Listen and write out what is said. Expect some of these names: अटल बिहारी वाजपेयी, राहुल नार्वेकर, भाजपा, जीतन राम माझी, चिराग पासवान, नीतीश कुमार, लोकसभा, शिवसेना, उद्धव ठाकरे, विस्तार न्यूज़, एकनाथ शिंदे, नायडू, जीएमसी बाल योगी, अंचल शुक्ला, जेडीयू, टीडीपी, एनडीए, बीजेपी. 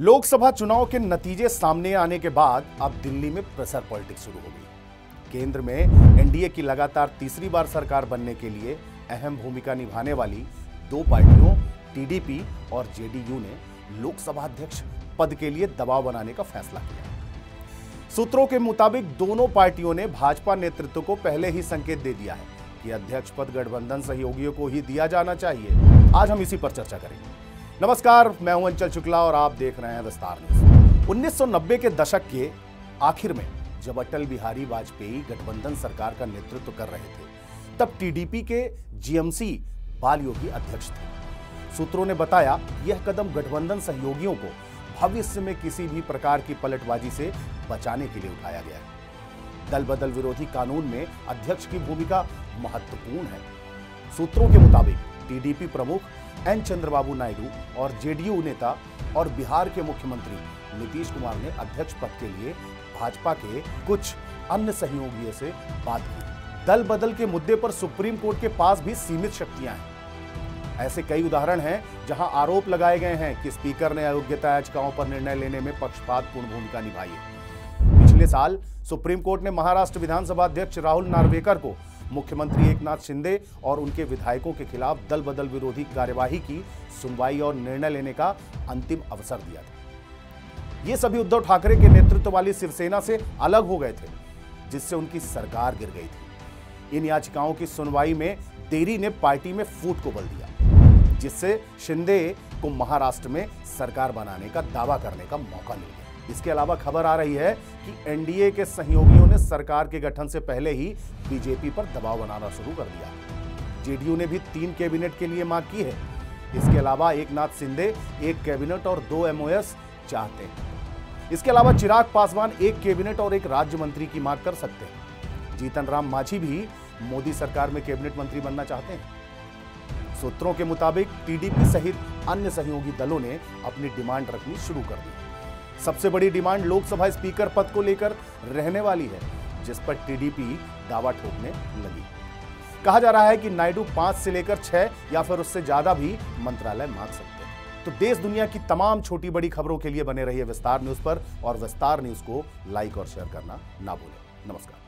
लोकसभा चुनाव के नतीजे सामने आने के बाद अब दिल्ली में प्रेशर पॉलिटिक्स शुरू हो गई। केंद्र में एनडीए की लगातार तीसरी बार सरकार बनने के लिए अहम भूमिका निभाने वाली दो पार्टियों टीडीपी और जेडीयू ने लोकसभा अध्यक्ष पद के लिए दबाव बनाने का फैसला किया। सूत्रों के मुताबिक दोनों पार्टियों ने भाजपा नेतृत्व को पहले ही संकेत दे दिया है कि अध्यक्ष पद गठबंधन सहयोगियों को ही दिया जाना चाहिए। आज हम इसी पर चर्चा करेंगे। नमस्कार, मैं हूं अंचल शुक्ला और आप देख रहे हैं विस्तार न्यूज़। 1990 के दशक के आखिर में जब अटल बिहारी वाजपेयी गठबंधन सरकार का नेतृत्व कर रहे थे, तब टीडीपी के जीएमसी बाल योगी अध्यक्ष थे। सूत्रों ने बताया यह कदम गठबंधन सहयोगियों को भविष्य में किसी भी प्रकार की पलटबाजी से बचाने के लिए उठाया गया है। दल बदल विरोधी कानून में अध्यक्ष की भूमिका महत्वपूर्ण है। सूत्रों के मुताबिक टीडीपी प्रमुख एन चंद्रबाबू नायडू और जेडीयू नेता और बिहार के मुख्यमंत्री नीतीश कुमार ने अध्यक्ष पद के लिए भाजपा के कुछ अन्य सहयोगियों से बात की। दल बदल के मुद्दे पर सुप्रीम कोर्ट के पास भी सीमित शक्तियां हैं। ऐसे कई उदाहरण हैं जहां आरोप लगाए गए हैं कि स्पीकर ने अयोग्यता याचिकाओं पर निर्णय लेने में पक्षपातपूर्ण भूमिका निभाई है। पिछले साल सुप्रीम कोर्ट ने महाराष्ट्र विधानसभा अध्यक्ष राहुल नार्वेकर को मुख्यमंत्री एकनाथ शिंदे और उनके विधायकों के खिलाफ दल बदल विरोधी कार्यवाही की सुनवाई और निर्णय लेने का अंतिम अवसर दिया था। ये सभी उद्धव ठाकरे के नेतृत्व वाली शिवसेना से अलग हो गए थे, जिससे उनकी सरकार गिर गई थी। इन याचिकाओं की सुनवाई में देरी ने पार्टी में फूट को बल दिया, जिससे शिंदे को महाराष्ट्र में सरकार बनाने का दावा करने का मौका मिल गया। इसके अलावा खबर आ रही है कि एनडीए के सहयोगियों ने सरकार के गठन से पहले ही बीजेपी पर दबाव बनाना शुरू कर दिया। जेडीयू ने भी 3 कैबिनेट के लिए मांग की है। इसके अलावा एकनाथ शिंदे 1 कैबिनेट और 2 एमओएस चाहते हैं। इसके अलावा चिराग पासवान 1 कैबिनेट और 1 राज्य मंत्री की मांग कर सकते हैं। जीतन राम माझी भी मोदी सरकार में कैबिनेट मंत्री बनना चाहते हैं। सूत्रों के मुताबिक टीडीपी सहित अन्य सहयोगी दलों ने अपनी डिमांड रखनी शुरू कर दी। सबसे बड़ी डिमांड लोकसभा स्पीकर पद को लेकर रहने वाली है, जिस पर टीडीपी दावा ठोकने लगी। कहा जा रहा है कि नायडू 5 से लेकर 6 या फिर उससे ज्यादा भी मंत्रालय मांग सकते हैं। तो देश दुनिया की तमाम छोटी बड़ी खबरों के लिए बने रहिए विस्तार न्यूज़ पर, और विस्तार न्यूज़ को लाइक और शेयर करना ना भूलें। नमस्कार।